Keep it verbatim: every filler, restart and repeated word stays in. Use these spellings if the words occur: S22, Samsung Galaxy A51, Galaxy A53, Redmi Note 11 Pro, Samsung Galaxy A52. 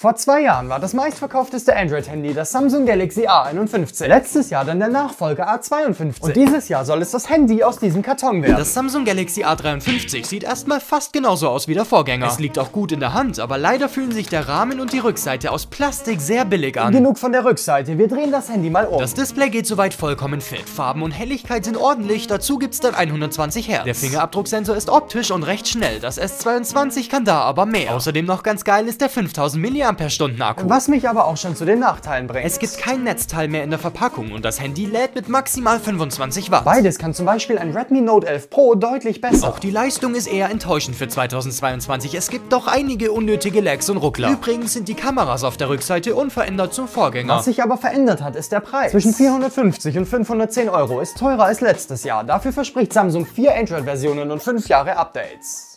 Vor zwei Jahren war das meistverkaufteste Android-Handy das Samsung Galaxy A einundfünfzig, letztes Jahr dann der Nachfolger A zweiundfünfzig und dieses Jahr soll es das Handy aus diesem Karton werden. Das Samsung Galaxy A dreiundfünfzig sieht erstmal fast genauso aus wie der Vorgänger. Es liegt auch gut in der Hand, aber leider fühlen sich der Rahmen und die Rückseite aus Plastik sehr billig an. Genug von der Rückseite, wir drehen das Handy mal um. Das Display geht soweit vollkommen fit, Farben und Helligkeit sind ordentlich, dazu gibt's dann hundertzwanzig Hertz. Der Fingerabdrucksensor ist optisch und recht schnell, das S zweiundzwanzig kann da aber mehr. Außerdem noch ganz geil ist der fünftausend Milliamperestunden Akku. Was mich aber auch schon zu den Nachteilen bringt. Es gibt kein Netzteil mehr in der Verpackung und das Handy lädt mit maximal fünfundzwanzig Watt. Beides kann zum Beispiel ein Redmi Note elf Pro deutlich besser. Auch die Leistung ist eher enttäuschend für zweitausendzweiundzwanzig. Es gibt doch einige unnötige Lags und Ruckler. Übrigens sind die Kameras auf der Rückseite unverändert zum Vorgänger. Was sich aber verändert hat, ist der Preis. Zwischen vierhundertfünfzig und fünfhundertzehn Euro ist teurer als letztes Jahr. Dafür verspricht Samsung vier Android-Versionen und fünf Jahre Updates.